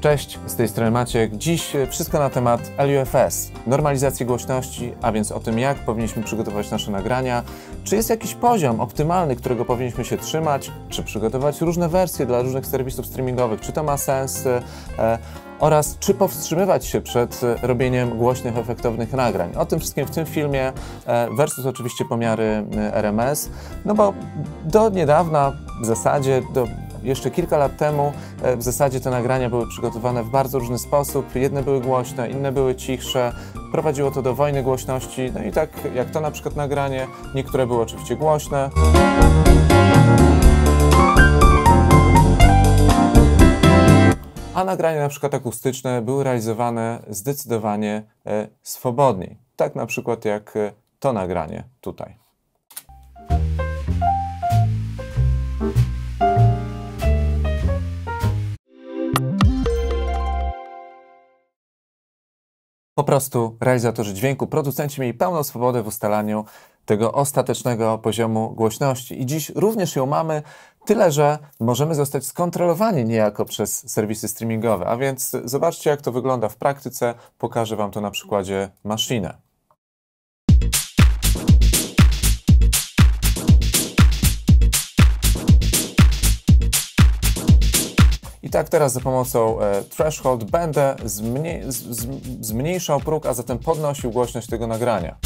Cześć, z tej strony Maciek. Dziś wszystko na temat LUFS, normalizacji głośności, a więc o tym, jak powinniśmy przygotować nasze nagrania, czy jest jakiś poziom optymalny, którego powinniśmy się trzymać, czy przygotować różne wersje dla różnych serwisów streamingowych, czy to ma sens, oraz czy powstrzymywać się przed robieniem głośnych, efektownych nagrań. O tym wszystkim w tym filmie versus oczywiście pomiary RMS, no bo do niedawna w zasadzie, jeszcze kilka lat temu w zasadzie te nagrania były przygotowane w bardzo różny sposób. Jedne były głośne, inne były cichsze. Prowadziło to do wojny głośności. No i tak jak to na przykład nagranie, niektóre były oczywiście głośne. A nagrania na przykład akustyczne były realizowane zdecydowanie swobodniej. Tak na przykład jak to nagranie tutaj. Po prostu realizatorzy dźwięku, producenci mieli pełną swobodę w ustalaniu tego ostatecznego poziomu głośności. I dziś również ją mamy, tyle że możemy zostać skontrolowani niejako przez serwisy streamingowe. A więc zobaczcie, jak to wygląda w praktyce. Pokażę Wam to na przykładzie Machine. I tak teraz za pomocą threshold będę zmniejszał próg, a zatem podnosił głośność tego nagrania.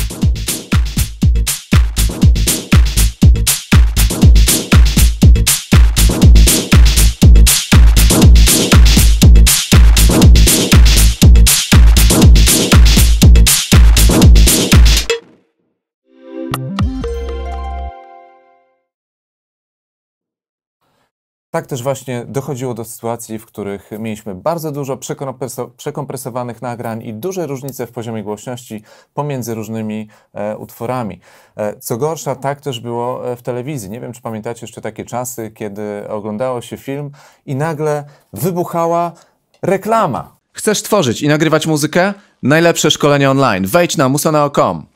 Tak też właśnie dochodziło do sytuacji, w których mieliśmy bardzo dużo przekompresowanych nagrań i duże różnice w poziomie głośności pomiędzy różnymi utworami. Co gorsza, tak też było w telewizji. Nie wiem, czy pamiętacie jeszcze takie czasy, kiedy oglądało się film i nagle wybuchała reklama. Chcesz tworzyć i nagrywać muzykę? Najlepsze szkolenie online. Wejdź na musaneo.com.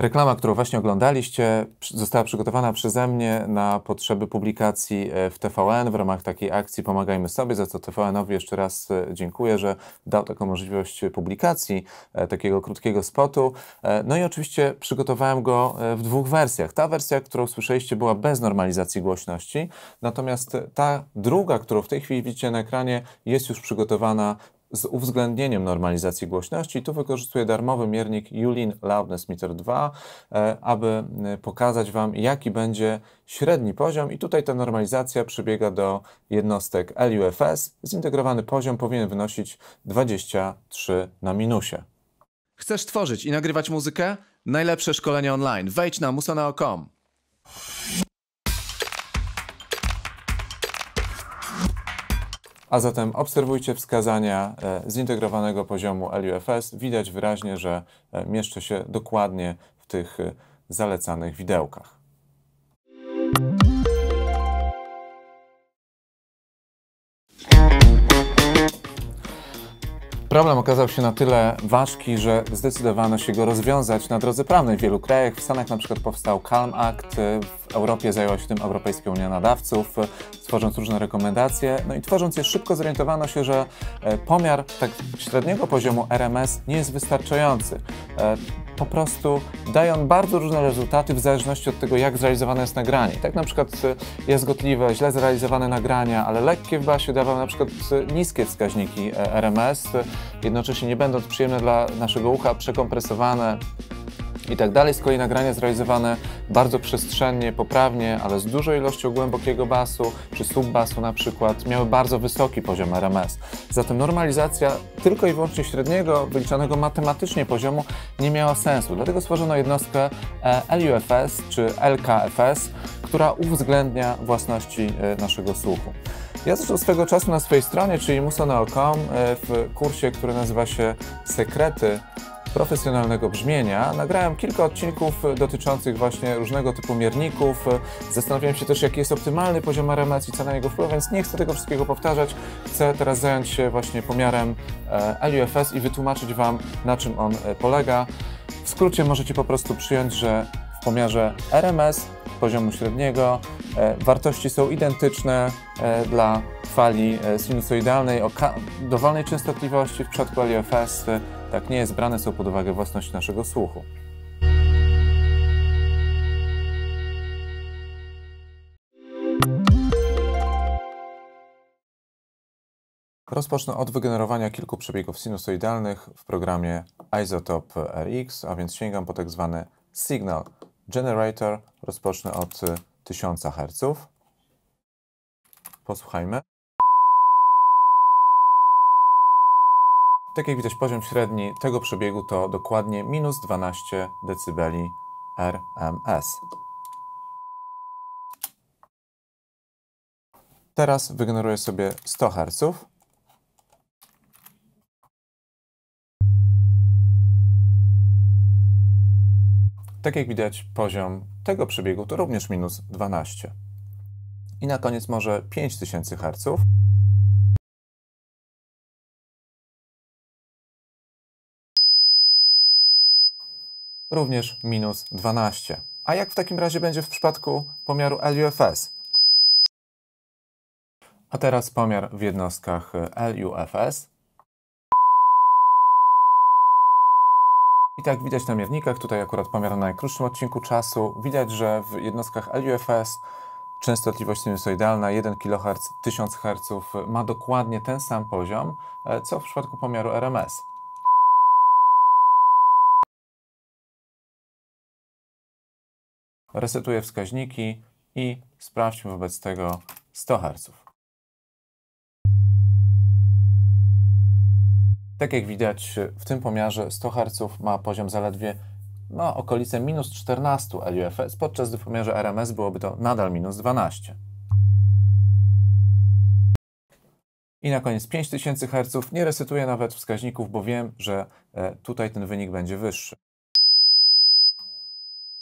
Reklama, którą właśnie oglądaliście, została przygotowana przeze mnie na potrzeby publikacji w TVN w ramach takiej akcji Pomagajmy sobie, za co TVN-owi jeszcze raz dziękuję, że dał taką możliwość publikacji takiego krótkiego spotu. No i oczywiście przygotowałem go w dwóch wersjach. Ta wersja, którą słyszeliście, była bez normalizacji głośności, natomiast ta druga, którą w tej chwili widzicie na ekranie, jest już przygotowana z uwzględnieniem normalizacji głośności. Tu wykorzystuję darmowy miernik Yulin Loudness Meter 2, aby pokazać Wam, jaki będzie średni poziom. I tutaj ta normalizacja przebiega do jednostek LUFS. Zintegrowany poziom powinien wynosić 23 na minusie. Chcesz tworzyć i nagrywać muzykę? Najlepsze szkolenie online. Wejdź na musaneo.com. A zatem obserwujcie wskazania zintegrowanego poziomu LUFS. Widać wyraźnie, że mieszczę się dokładnie w tych zalecanych widełkach. Problem okazał się na tyle ważki, że zdecydowano się go rozwiązać na drodze prawnej w wielu krajach. W Stanach na przykład powstał Calm Act, w Europie zajęła się tym Europejska Unia Nadawców, tworząc różne rekomendacje. No i tworząc je szybko zorientowano się, że pomiar tak średniego poziomu RMS nie jest wystarczający. Po prostu daje on bardzo różne rezultaty w zależności od tego, jak zrealizowane jest nagranie. Tak na przykład jazgotliwe, źle zrealizowane nagrania, ale lekkie w basie dawały na przykład niskie wskaźniki RMS, jednocześnie nie będąc przyjemne dla naszego ucha, przekompresowane i tak dalej. Z kolei nagrania zrealizowane bardzo przestrzennie, poprawnie, ale z dużą ilością głębokiego basu czy subbasu na przykład miały bardzo wysoki poziom RMS. Zatem normalizacja tylko i wyłącznie średniego, wyliczanego matematycznie poziomu nie miała sensu. Dlatego stworzono jednostkę LUFS czy LKFS, która uwzględnia własności naszego słuchu. Ja zresztą swego czasu na swojej stronie, czyli musaneo.com, w kursie, który nazywa się Sekrety profesjonalnego brzmienia, nagrałem kilka odcinków dotyczących właśnie różnego typu mierników. Zastanawiałem się też, jaki jest optymalny poziom RMS i co na jego wpływ, więc nie chcę tego wszystkiego powtarzać. Chcę teraz zająć się właśnie pomiarem LUFS i wytłumaczyć Wam, na czym on polega. W W skrócie możecie po prostu przyjąć, że w pomiarze RMS poziomu średniego wartości są identyczne dla fali sinusoidalnej o dowolnej częstotliwości. W przypadku LiFS tak nie jest, brane są pod uwagę własności naszego słuchu. Rozpocznę od wygenerowania kilku przebiegów sinusoidalnych w programie Isotope RX, a więc sięgam po tak zwany Signal Generator. Rozpocznę od 1000 Hz. Posłuchajmy. Tak jak widać, poziom średni tego przebiegu to dokładnie minus 12 dB RMS. Teraz wygeneruję sobie 100 Hz. Tak jak widać, poziom tego przebiegu to również minus 12. I na koniec może 5000 Hz. Również minus 12. A jak w takim razie będzie w przypadku pomiaru LUFS? A teraz pomiar w jednostkach LUFS. I tak widać na miernikach, tutaj akurat pomiar na najkrótszym odcinku czasu, widać, że w jednostkach LUFS częstotliwość sinusoidalna 1 kHz, 1000 Hz ma dokładnie ten sam poziom, co w przypadku pomiaru RMS. Resetuję wskaźniki i sprawdźmy wobec tego 100 Hz. Tak jak widać, w tym pomiarze 100 Hz ma poziom zaledwie okolice minus 14 LUFS, podczas gdy w pomiarze RMS byłoby to nadal minus 12. I na koniec 5000 Hz. Nie resetuję nawet wskaźników, bo wiem, że tutaj ten wynik będzie wyższy.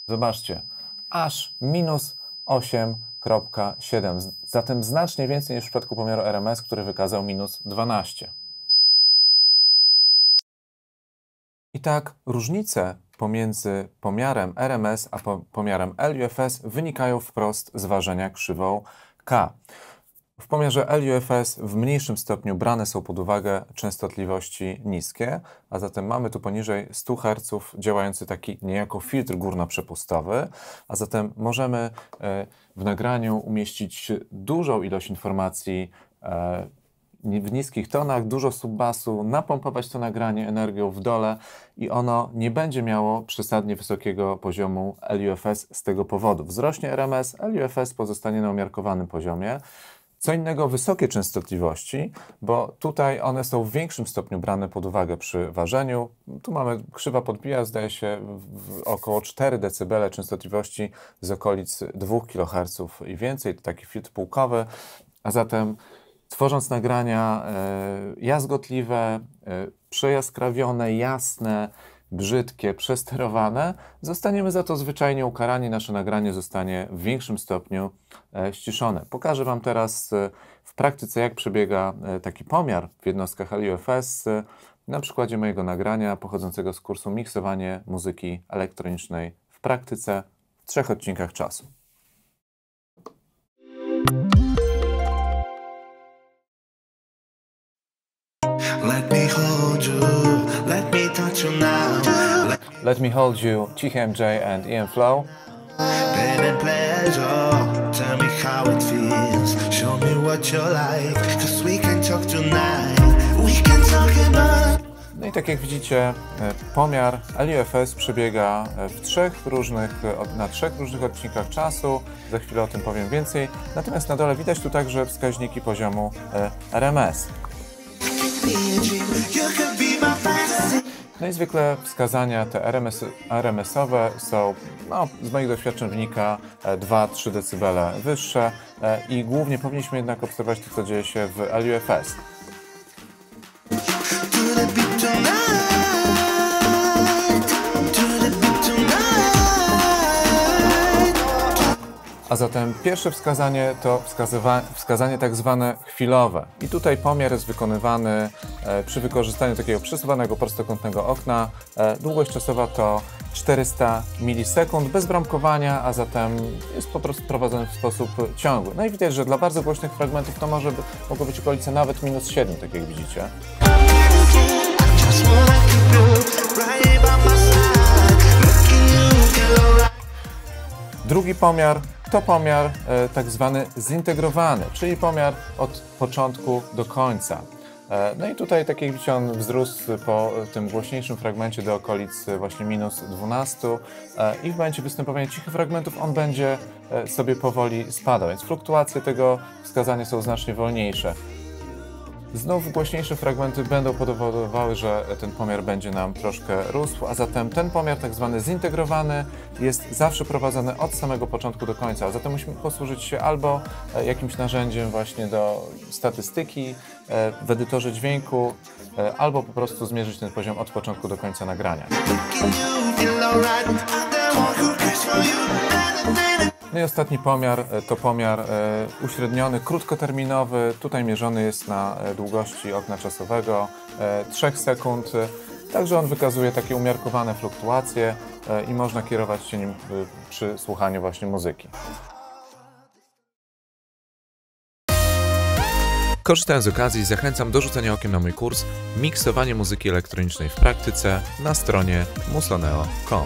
Zobaczcie, aż minus 8,7. Zatem znacznie więcej niż w przypadku pomiaru RMS, który wykazał minus 12. I tak różnice pomiędzy pomiarem RMS a pomiarem LUFS wynikają wprost z ważenia krzywą K. W pomiarze LUFS w mniejszym stopniu brane są pod uwagę częstotliwości niskie, a zatem mamy tu poniżej 100 Hz działający taki niejako filtr górnoprzepustowy, a zatem możemy w nagraniu umieścić dużą ilość informacji w niskich tonach, dużo subbasu, napompować to nagranie energią w dole i ono nie będzie miało przesadnie wysokiego poziomu LUFS z tego powodu. Wzrośnie RMS, LUFS pozostanie na umiarkowanym poziomie. Co innego wysokie częstotliwości, bo tutaj one są w większym stopniu brane pod uwagę przy ważeniu. Tu mamy, krzywa podbija, zdaje się, około 4 dB częstotliwości z okolic 2 kHz i więcej, to taki filtr pułkowy, a zatem tworząc nagrania jazgotliwe, przejaskrawione, jasne, brzydkie, przesterowane, zostaniemy za to zwyczajnie ukarani. Nasze nagranie zostanie w większym stopniu ściszone. Pokażę Wam teraz w praktyce, jak przebiega taki pomiar w jednostkach LUFS na przykładzie mojego nagrania pochodzącego z kursu Miksowanie muzyki elektronicznej w praktyce w 3 odcinkach czasu. Let Me Hold You, Cichy MJ and Ian Flow. No i tak jak widzicie, pomiar LUFS przebiega na 3 różnych odcinkach czasu. Za chwilę o tym powiem więcej. Natomiast na dole widać tu także wskaźniki poziomu RMS. No i zwykle wskazania te RMS-owe są, z moich doświadczeń wynika, 2-3 dB wyższe i głównie powinniśmy jednak obserwować to, co dzieje się w LUFS. A zatem pierwsze wskazanie to wskazanie tak zwane chwilowe. I tutaj pomiar jest wykonywany przy wykorzystaniu takiego przesuwanego prostokątnego okna. Długość czasowa to 400 milisekund bez bramkowania, a zatem jest po prostu prowadzony w sposób ciągły. No i widać, że dla bardzo głośnych fragmentów to mogą być okolice nawet minus 7, tak jak widzicie. Drugi pomiar to pomiar tak zwany zintegrowany, czyli pomiar od początku do końca. No i tutaj, tak jak widzicie, on wzrósł po tym głośniejszym fragmencie do okolic właśnie minus 12 i w momencie występowania cichych fragmentów on będzie sobie powoli spadał, więc fluktuacje tego wskazania są znacznie wolniejsze. Znów głośniejsze fragmenty będą powodowały, że ten pomiar będzie nam troszkę rósł, a zatem ten pomiar tak zwany zintegrowany jest zawsze prowadzony od samego początku do końca, a zatem musimy posłużyć się albo jakimś narzędziem właśnie do statystyki w edytorze dźwięku, albo po prostu zmierzyć ten poziom od początku do końca nagrania. No i ostatni pomiar to pomiar uśredniony, krótkoterminowy. Tutaj mierzony jest na długości okna czasowego 3 sekund. Także on wykazuje takie umiarkowane fluktuacje i można kierować się nim przy słuchaniu właśnie muzyki. Korzystając z okazji zachęcam do rzucenia okiem na mój kurs Miksowanie muzyki elektronicznej w praktyce na stronie musloneo.com.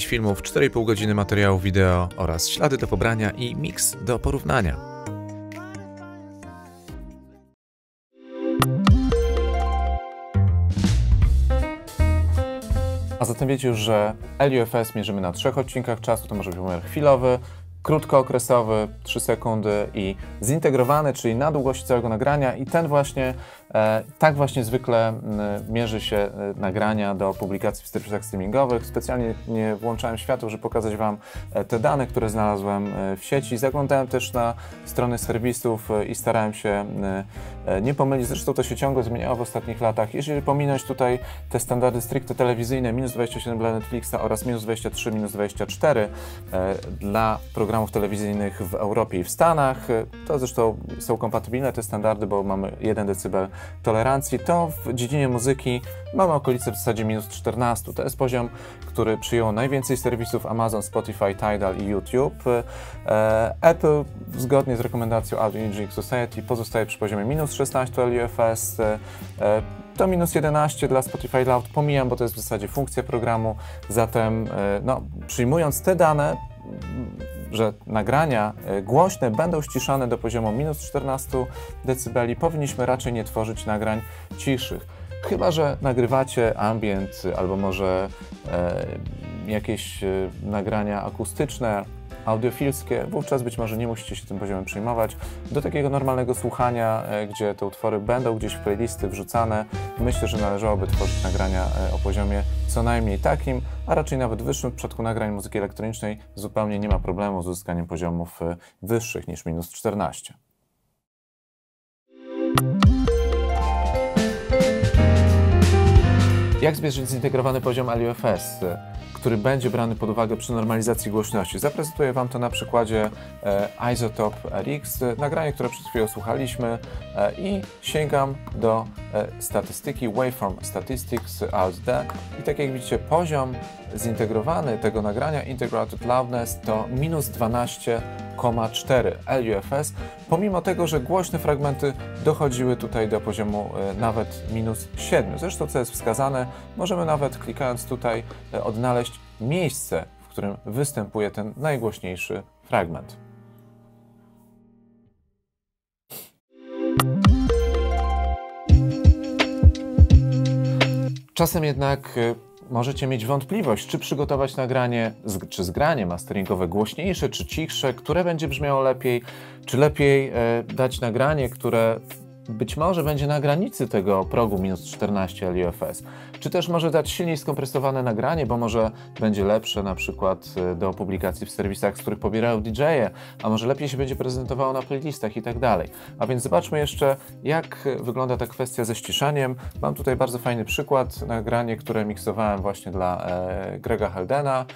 filmów, 4,5 godziny materiału wideo oraz ślady do pobrania i miks do porównania. A zatem wiecie już, że LUFS mierzymy na 3 odcinkach czasu, to może być pomiar chwilowy, krótkookresowy, 3 sekundy i zintegrowany, czyli na długości całego nagrania i ten właśnie, tak właśnie zwykle mierzy się nagrania do publikacji w serwisach streamingowych. Specjalnie nie włączałem światła, żeby pokazać Wam te dane, które znalazłem w sieci. Zaglądałem też na strony serwisów i starałem się nie pomylić. Zresztą to się ciągle zmieniało w ostatnich latach. Jeżeli pominąć tutaj te standardy stricte telewizyjne, minus 27 dla Netflixa oraz minus 23, minus 24 dla programów telewizyjnych w Europie i w Stanach, to zresztą są kompatybilne te standardy, bo mamy 1 decybel tolerancji, to w dziedzinie muzyki mamy okolice w zasadzie minus 14. To jest poziom, który przyjął najwięcej serwisów Amazon, Spotify, Tidal i YouTube. Apple zgodnie z rekomendacją Audio Engineering Society pozostaje przy poziomie minus 16 LUFS. To minus 11 dla Spotify Loud pomijam, bo to jest w zasadzie funkcja programu. Zatem no, przyjmując te dane, że nagrania głośne będą ściszane do poziomu minus 14 dB, powinniśmy raczej nie tworzyć nagrań ciszych. Chyba że nagrywacie ambient albo może jakieś nagrania akustyczne, audiofilskie, wówczas być może nie musicie się tym poziomem przejmować. Do takiego normalnego słuchania, gdzie te utwory będą gdzieś w playlisty wrzucane, myślę, że należałoby tworzyć nagrania o poziomie co najmniej takim, a raczej nawet wyższym. W przypadku nagrań muzyki elektronicznej zupełnie nie ma problemu z uzyskaniem poziomów wyższych niż minus 14. Jak zmierzyć zintegrowany poziom LUFS, który będzie brany pod uwagę przy normalizacji głośności? Zaprezentuję Wam to na przykładzie Isotope RX, nagranie, które przed chwilą słuchaliśmy, i sięgam do statystyki Waveform Statistics Alt-D i tak jak widzicie, poziom zintegrowany tego nagrania Integrated Loudness to minus 12,4 LUFS, pomimo tego, że głośne fragmenty dochodziły tutaj do poziomu nawet minus 7. Zresztą, co jest wskazane, możemy nawet klikając tutaj odnaleźć miejsce, w którym występuje ten najgłośniejszy fragment. Czasem jednak możecie mieć wątpliwość, czy przygotować nagranie, czy zgranie masteringowe głośniejsze, czy cichsze, które będzie brzmiało lepiej, czy lepiej dać nagranie, które być może będzie na granicy tego progu minus 14 LUFS. Czy też może dać silniej skompresowane nagranie, bo może będzie lepsze na przykład do publikacji w serwisach, z których pobierają DJ-e, a może lepiej się będzie prezentowało na playlistach i tak dalej. A więc zobaczmy jeszcze, jak wygląda ta kwestia ze ściszaniem. Mam tutaj bardzo fajny przykład, nagranie, które miksowałem właśnie dla Grega Heldena,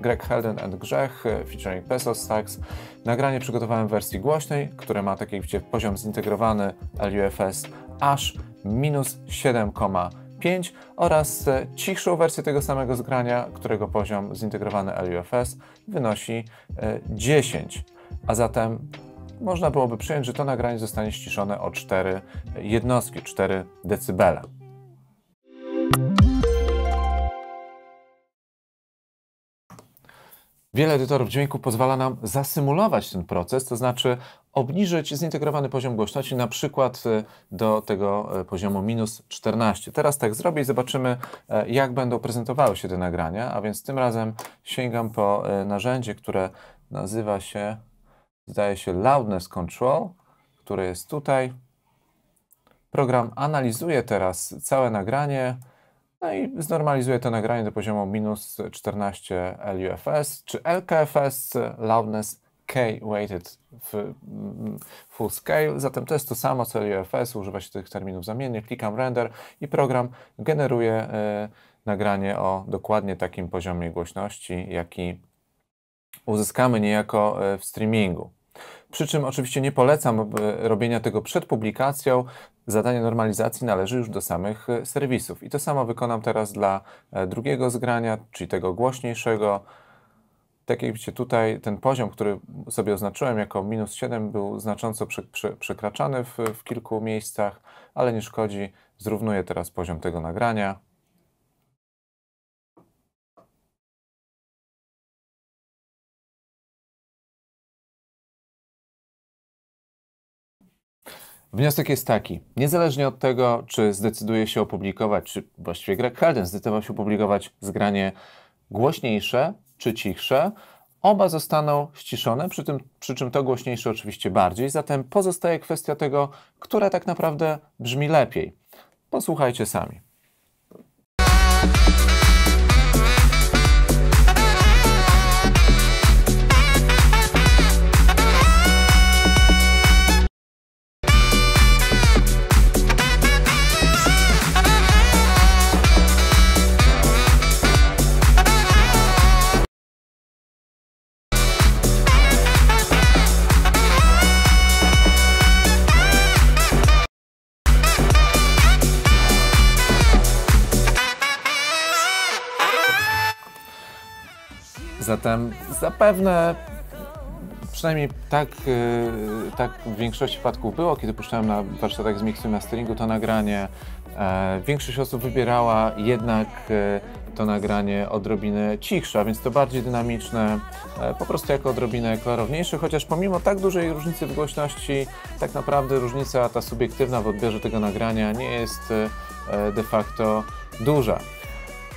Greg Helden and Grzech featuring Pesos Sax. Nagranie przygotowałem w wersji głośnej, które ma taki poziom zintegrowany LUFS aż minus 7,5 oraz cichszą wersję tego samego zgrania, którego poziom zintegrowany LUFS wynosi 10. A zatem można byłoby przyjąć, że to nagranie zostanie ściszone o 4 jednostki, 4 decybele. Wiele edytorów dźwięku pozwala nam zasymulować ten proces, to znaczy obniżyć zintegrowany poziom głośności na przykład do tego poziomu minus 14. Teraz tak zrobię i zobaczymy, jak będą prezentowały się te nagrania, a więc tym razem sięgam po narzędzie, które nazywa się, zdaje się, Loudness Control, które jest tutaj. Program analizuje teraz całe nagranie, no i znormalizuje to nagranie do poziomu minus 14 LUFS, czy LKFS, Loudness K-Weighted Full Scale. Zatem to jest to samo co LUFS, używa się tych terminów zamiennych. Klikam Render i program generuje nagranie o dokładnie takim poziomie głośności, jaki uzyskamy niejako w streamingu. Przy czym oczywiście nie polecam robienia tego przed publikacją. Zadanie normalizacji należy już do samych serwisów. I to samo wykonam teraz dla drugiego zgrania, czyli tego głośniejszego. Tak jak widzicie tutaj, ten poziom, który sobie oznaczyłem jako minus 7, był znacząco przekraczany w kilku miejscach, ale nie szkodzi. Zrównuję teraz poziom tego nagrania. Wniosek jest taki, niezależnie od tego, czy zdecyduje się opublikować, czy właściwie Greg Helden zdecydował się opublikować zgranie głośniejsze czy cichsze, oba zostaną ściszone, przy czym to głośniejsze oczywiście bardziej, zatem pozostaje kwestia tego, które tak naprawdę brzmi lepiej. Posłuchajcie sami. Zatem zapewne, przynajmniej tak w większości przypadków było, kiedy puszczałem na warsztatach z miksu i masteringu to nagranie, większość osób wybierała jednak to nagranie odrobinę cichsze, a więc to bardziej dynamiczne, po prostu jako odrobinę klarowniejsze, chociaż pomimo tak dużej różnicy w głośności, tak naprawdę różnica ta subiektywna w odbiorze tego nagrania nie jest de facto duża.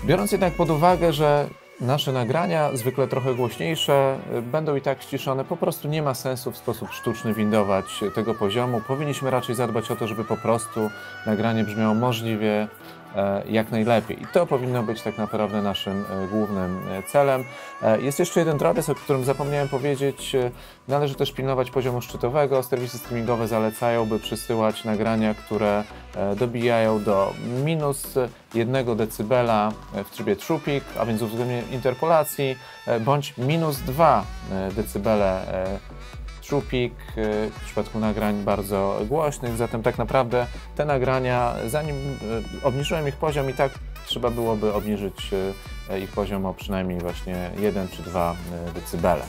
Biorąc jednak pod uwagę, że nasze nagrania, zwykle trochę głośniejsze, będą i tak ściszone. Po prostu nie ma sensu w sposób sztuczny windować tego poziomu. Powinniśmy raczej zadbać o to, żeby po prostu nagranie brzmiało możliwie jak najlepiej. I to powinno być tak naprawdę naszym głównym celem. Jest jeszcze jeden drobiazg, o którym zapomniałem powiedzieć. Należy też pilnować poziomu szczytowego. Serwisy streamingowe zalecają, by przysyłać nagrania, które dobijają do minus 1 decybela w trybie True Peak, a więc uwzględnienie interpolacji, bądź minus 2 decybele True Peak w przypadku nagrań bardzo głośnych. Zatem tak naprawdę te nagrania, zanim obniżyłem ich poziom, i tak trzeba byłoby obniżyć ich poziom o przynajmniej właśnie 1 czy 2 decybele.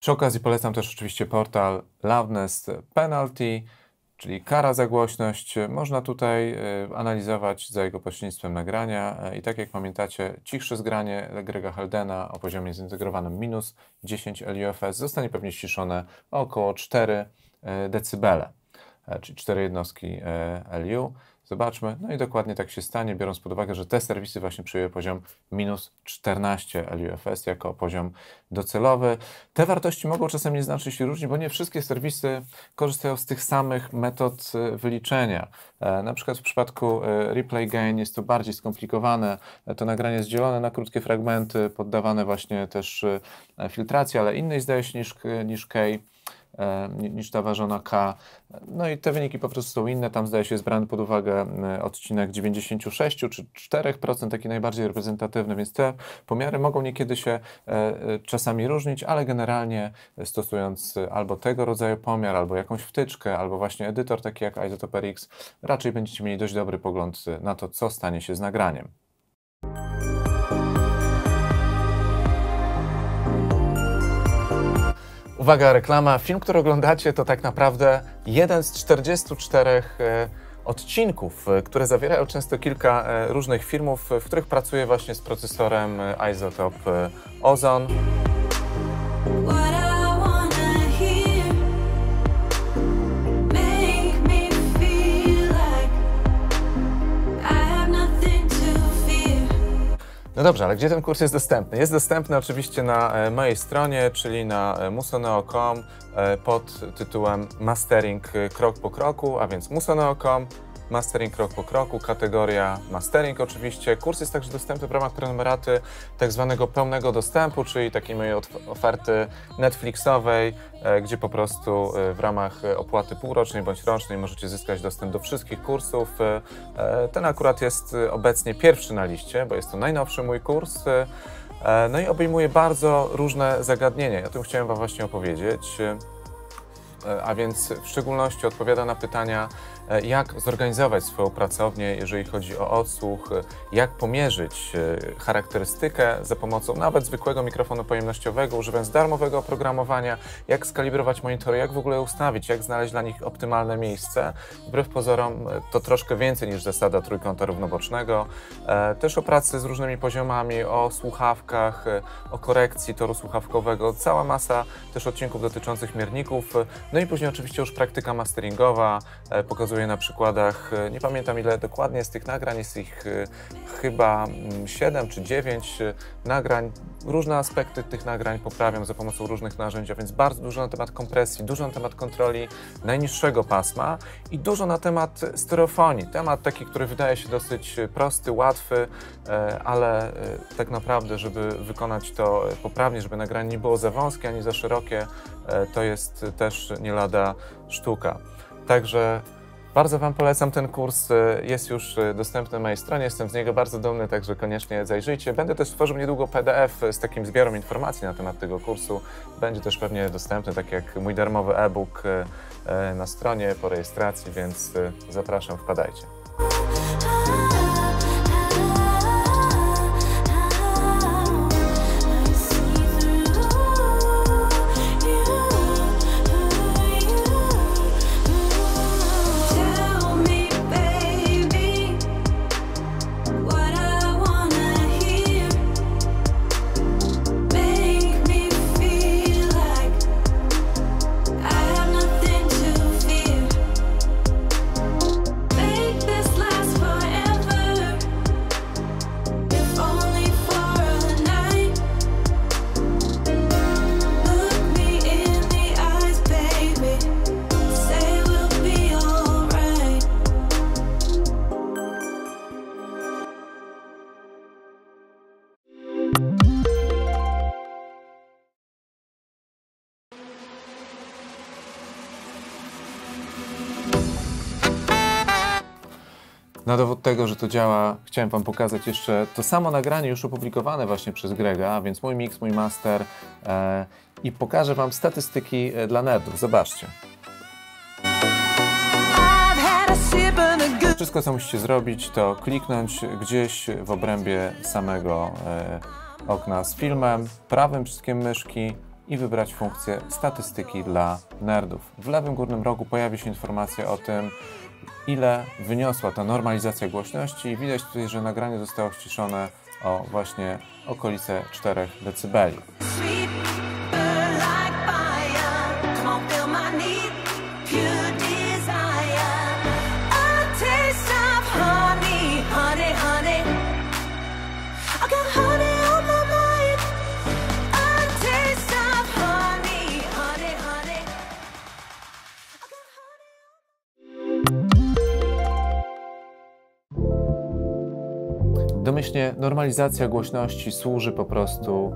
Przy okazji polecam też oczywiście portal Loudness Penalty, Czyli kara za głośność można tutaj analizować za jego pośrednictwem nagrania i tak jak pamiętacie, cichsze zgranie Grega Haldena o poziomie zintegrowanym minus 10 LUFS zostanie pewnie ściszone o około 4 decybele, czyli 4 jednostki LU. Zobaczmy, no i dokładnie tak się stanie, biorąc pod uwagę, że te serwisy właśnie przyjęły poziom minus 14 LUFS jako poziom docelowy. Te wartości mogą czasem nie znaczyć się różnić, bo nie wszystkie serwisy korzystają z tych samych metod wyliczenia. Na przykład w przypadku replay gain jest to bardziej skomplikowane. To nagranie jest dzielone na krótkie fragmenty, poddawane właśnie też filtracji, ale innej zdaje się niż ta ważona K. No i te wyniki po prostu są inne. Tam zdaje się jest brany pod uwagę odcinek 96 czy 4%, taki najbardziej reprezentatywny, więc te pomiary mogą niekiedy się czasami różnić, ale generalnie stosując albo tego rodzaju pomiar, albo jakąś wtyczkę, albo właśnie edytor taki jak iZotoper X, raczej będziecie mieli dość dobry pogląd na to, co stanie się z nagraniem. Uwaga, reklama. Film, który oglądacie, to tak naprawdę jeden z 44 odcinków, które zawierają często kilka różnych filmów, w których pracuję właśnie z procesorem iZotop Ozone. No dobrze, ale gdzie ten kurs jest dostępny? Jest dostępny oczywiście na mojej stronie, czyli na musoneo.com pod tytułem Mastering krok po kroku, a więc musoneo.com, Mastering krok po kroku, kategoria Mastering oczywiście. Kurs jest także dostępny w ramach prenumeraty tak zwanego pełnego dostępu, czyli takiej mojej oferty Netflixowej, gdzie po prostu w ramach opłaty półrocznej bądź rocznej możecie zyskać dostęp do wszystkich kursów. Ten akurat jest obecnie pierwszy na liście, bo jest to najnowszy mój kurs. No i obejmuje bardzo różne zagadnienia. O tym chciałem Wam właśnie opowiedzieć. A więc w szczególności odpowiada na pytania, jak zorganizować swoją pracownię, jeżeli chodzi o odsłuch, jak pomierzyć charakterystykę za pomocą nawet zwykłego mikrofonu pojemnościowego, używając darmowego oprogramowania, jak skalibrować monitory, jak w ogóle ustawić, jak znaleźć dla nich optymalne miejsce. Wbrew pozorom to troszkę więcej niż zasada trójkąta równobocznego. Też o pracy z różnymi poziomami, o słuchawkach, o korekcji toru słuchawkowego, cała masa też odcinków dotyczących mierników. No i później oczywiście już praktyka masteringowa, pokazuje na przykładach, nie pamiętam ile dokładnie z tych nagrań, jest ich chyba 7 czy 9 nagrań. Różne aspekty tych nagrań poprawiam za pomocą różnych narzędzi, a więc bardzo dużo na temat kompresji, dużo na temat kontroli najniższego pasma i dużo na temat stereofonii. Temat taki, który wydaje się dosyć prosty, łatwy, ale tak naprawdę, żeby wykonać to poprawnie, żeby nagranie nie było za wąskie ani za szerokie, to jest też nie lada sztuka. Także bardzo Wam polecam ten kurs, jest już dostępny na mojej stronie, jestem z niego bardzo dumny, także koniecznie zajrzyjcie. Będę też tworzył niedługo PDF z takim zbiorem informacji na temat tego kursu. Będzie też pewnie dostępny, tak jak mój darmowy e-book na stronie po rejestracji, więc zapraszam, wpadajcie. Na dowód tego, że to działa, chciałem Wam pokazać jeszcze to samo nagranie już opublikowane właśnie przez Grega, więc mój mix, mój master i pokażę Wam statystyki dla nerdów. Zobaczcie. Wszystko, co musicie zrobić, to kliknąć gdzieś w obrębie samego okna z filmem, prawym przyciskiem myszki, i wybrać funkcję statystyki dla nerdów. W lewym górnym rogu pojawi się informacja o tym, ile wyniosła ta normalizacja głośności. Widać tutaj, że nagranie zostało ściszone o właśnie okolice 4 dB. Domyślnie normalizacja głośności służy po prostu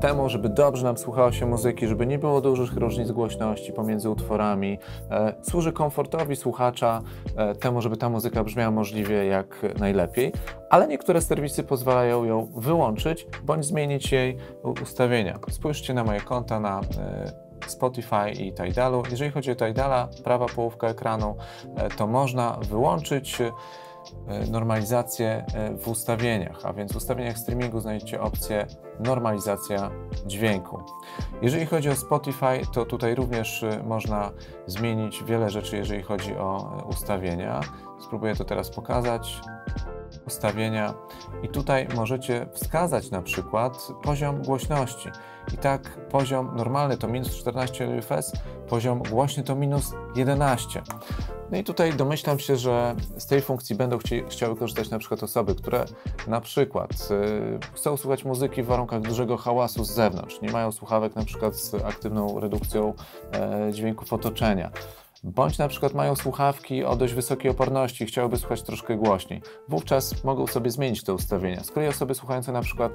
temu, żeby dobrze nam słuchało się muzyki, żeby nie było dużych różnic głośności pomiędzy utworami. Służy komfortowi słuchacza, temu, żeby ta muzyka brzmiała możliwie jak najlepiej, ale niektóre serwisy pozwalają ją wyłączyć bądź zmienić jej ustawienia. Spójrzcie na moje konta na Spotify i Tidalu. Jeżeli chodzi o Tidala, prawa połówka ekranu, to można wyłączyć normalizację w ustawieniach, a więc w ustawieniach streamingu znajdziecie opcję normalizacja dźwięku. Jeżeli chodzi o Spotify, to tutaj również można zmienić wiele rzeczy, jeżeli chodzi o ustawienia. Spróbuję to teraz pokazać. Ustawienia i tutaj możecie wskazać na przykład poziom głośności. I tak poziom normalny to minus 14 LFS, poziom głośny to minus 11. No i tutaj domyślam się, że z tej funkcji będą chciały korzystać na przykład osoby, które na przykład chcą słuchać muzyki w warunkach dużego hałasu z zewnątrz, nie mają słuchawek na przykład z aktywną redukcją dźwięków otoczenia, bądź na przykład mają słuchawki o dość wysokiej oporności i chciałyby słuchać troszkę głośniej. Wówczas mogą sobie zmienić te ustawienia. Z kolei osoby słuchające na przykład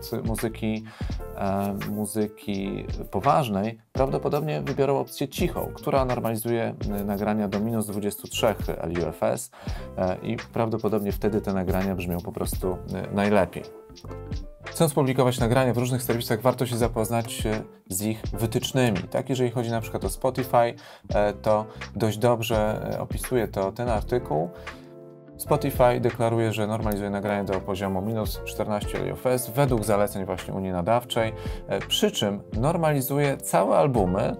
muzyki poważnej prawdopodobnie wybiorą opcję cichą, która normalizuje nagrania do minus 23 LUFS i prawdopodobnie wtedy te nagrania brzmią po prostu najlepiej. Chcąc publikować nagrania w różnych serwisach, warto się zapoznać z ich wytycznymi. Tak, jeżeli chodzi na przykład o Spotify, to dość dobrze opisuje to ten artykuł. Spotify deklaruje, że normalizuje nagranie do poziomu minus 14 LUFS według zaleceń właśnie Unii Nadawczej, przy czym normalizuje całe albumy,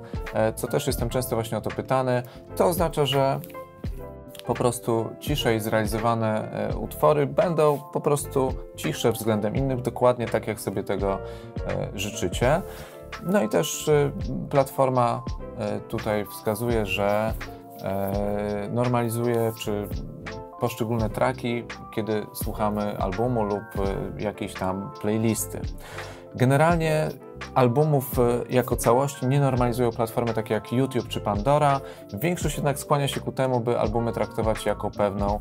co też jestem często właśnie o to pytany. To oznacza, że po prostu ciszej zrealizowane utwory będą po prostu cichsze względem innych, dokładnie tak jak sobie tego życzycie. No i też platforma tutaj wskazuje, że normalizuje czy poszczególne traki, kiedy słuchamy albumu lub jakiejś tam playlisty. Generalnie albumów jako całości nie normalizują platformy takie jak YouTube czy Pandora. Większość jednak skłania się ku temu, by albumy traktować jako pewną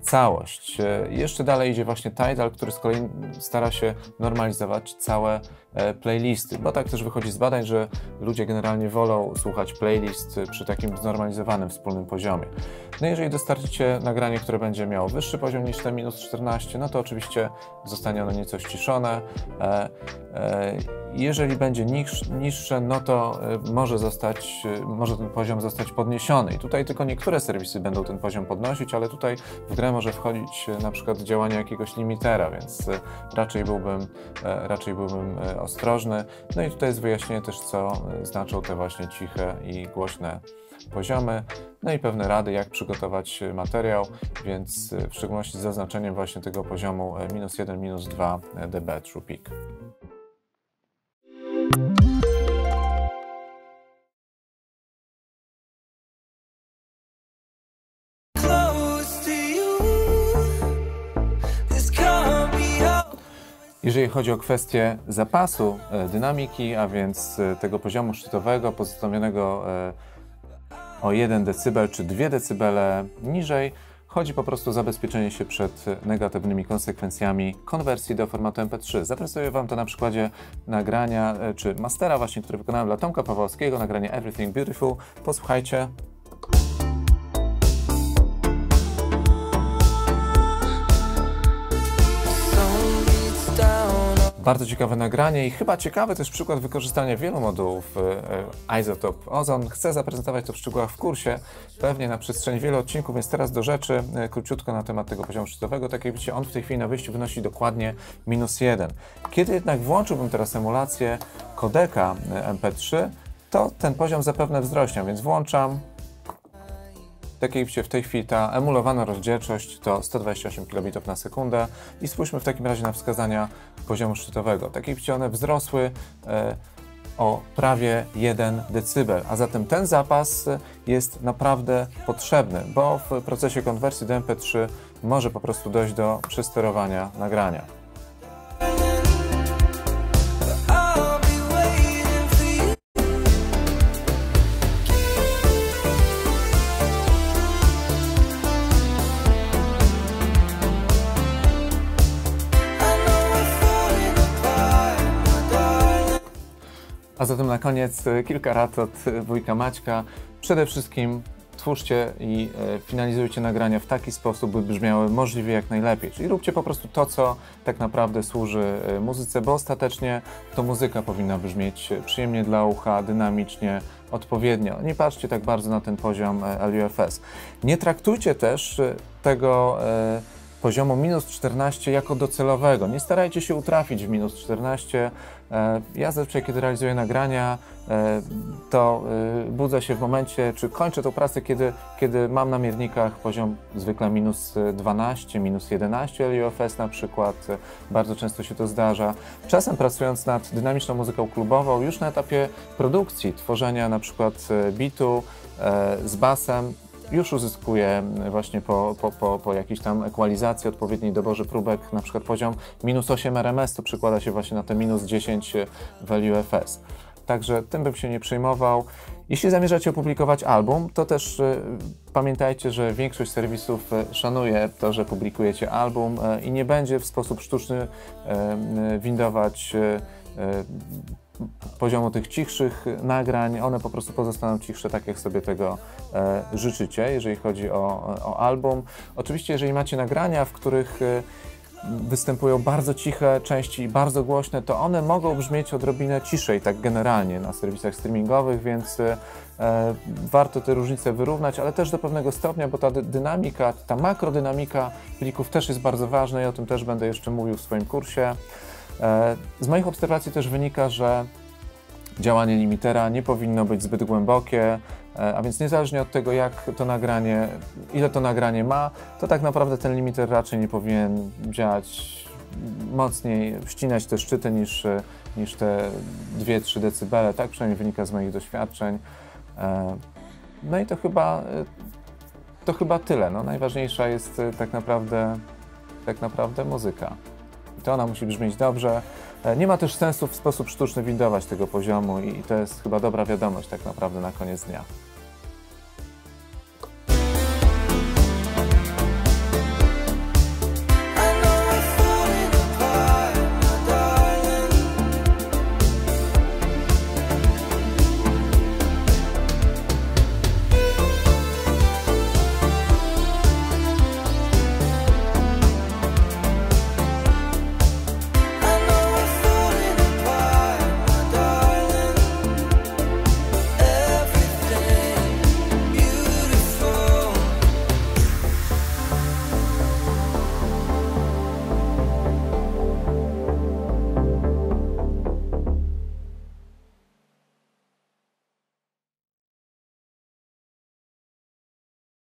całość. Jeszcze dalej idzie właśnie Tidal, który z kolei stara się normalizować całe playlisty, bo tak też wychodzi z badań, że ludzie generalnie wolą słuchać playlist przy takim znormalizowanym wspólnym poziomie. No jeżeli dostarczycie nagranie, które będzie miało wyższy poziom niż ten minus 14, no to oczywiście zostanie ono nieco ściszone. Jeżeli będzie niższe, no to może ten poziom zostać podniesiony. I tutaj tylko niektóre serwisy będą ten poziom podnosić, ale tutaj w grę może wchodzić na przykład działanie jakiegoś limitera, więc raczej byłbym ostrożny. No i tutaj jest wyjaśnienie też, co znaczą te właśnie ciche i głośne poziomy, no i pewne rady, jak przygotować materiał, więc w szczególności z zaznaczeniem właśnie tego poziomu minus 1, minus 2 dB True Peak. Jeżeli chodzi o kwestię zapasu dynamiki, a więc tego poziomu szczytowego pozostawionego o 1 dB czy 2 dB niżej, chodzi po prostu o zabezpieczenie się przed negatywnymi konsekwencjami konwersji do formatu MP3. Zaprezentuję Wam to na przykładzie nagrania czy mastera właśnie, który wykonałem dla Tomka Pawłowskiego, nagranie Everything Beautiful. Posłuchajcie. Bardzo ciekawe nagranie i chyba ciekawy też przykład wykorzystania wielu modułów Isotope Ozone. Chcę zaprezentować to w szczegółach w kursie, pewnie na przestrzeni wielu odcinków, więc teraz do rzeczy, króciutko na temat tego poziomu szczytowego. Tak jak widzicie, on w tej chwili na wyjściu wynosi dokładnie -1. Kiedy jednak włączyłbym teraz emulację kodeka MP3, to ten poziom zapewne wzrośnie, więc włączam. Tak jak widzicie, w tej chwili ta emulowana rozdzielczość to 128 kilobitów na sekundę i spójrzmy w takim razie na wskazania poziomu szczytowego. Tak jak widzicie, one wzrosły o prawie 1 decybel, a zatem ten zapas jest naprawdę potrzebny, bo w procesie konwersji do MP3 może po prostu dojść do przesterowania nagrania. A zatem na koniec kilka rad od wujka Maćka. Przede wszystkim twórzcie i finalizujcie nagrania w taki sposób, by brzmiały możliwie jak najlepiej. Czyli róbcie po prostu to, co tak naprawdę służy muzyce, bo ostatecznie to muzyka powinna brzmieć przyjemnie dla ucha, dynamicznie, odpowiednio. Nie patrzcie tak bardzo na ten poziom LUFS. Nie traktujcie też tego poziomu -14 jako docelowego. Nie starajcie się utrafić w -14. Ja zazwyczaj, kiedy realizuję nagrania, to budzę się w momencie, czy kończę tą pracę, kiedy mam na miernikach poziom zwykle -12, -11 LUFS na przykład. Bardzo często się to zdarza. Czasem pracując nad dynamiczną muzyką klubową, już na etapie produkcji, tworzenia na przykład bitu z basem, już uzyskuje właśnie po jakiejś tam ekwalizacji, odpowiedniej doborze próbek, na przykład poziom -8 RMS, to przykłada się właśnie na te -10 w LUFS. Także tym bym się nie przejmował. Jeśli zamierzacie opublikować album, to też pamiętajcie, że większość serwisów szanuje to, że publikujecie album i nie będzie w sposób sztuczny windować poziomu tych cichszych nagrań. One po prostu pozostaną cichsze, tak jak sobie tego życzycie, jeżeli chodzi o album. Oczywiście, jeżeli macie nagrania, w których występują bardzo ciche części i bardzo głośne, to one mogą brzmieć odrobinę ciszej, tak generalnie na serwisach streamingowych, więc warto te różnice wyrównać, ale też do pewnego stopnia, bo ta dynamika, ta makrodynamika plików też jest bardzo ważna i o tym też będę jeszcze mówił w swoim kursie. Z moich obserwacji też wynika, że działanie limitera nie powinno być zbyt głębokie, a więc niezależnie od tego, ile to nagranie ma, to tak naprawdę ten limiter raczej nie powinien działać mocniej, ścinać te szczyty niż te 2-3 decybele, tak przynajmniej wynika z moich doświadczeń. No i to chyba tyle. No, najważniejsza jest tak naprawdę muzyka. To ona musi brzmieć dobrze. Nie ma też sensu w sposób sztuczny windować tego poziomu i to jest chyba dobra wiadomość tak naprawdę na koniec dnia.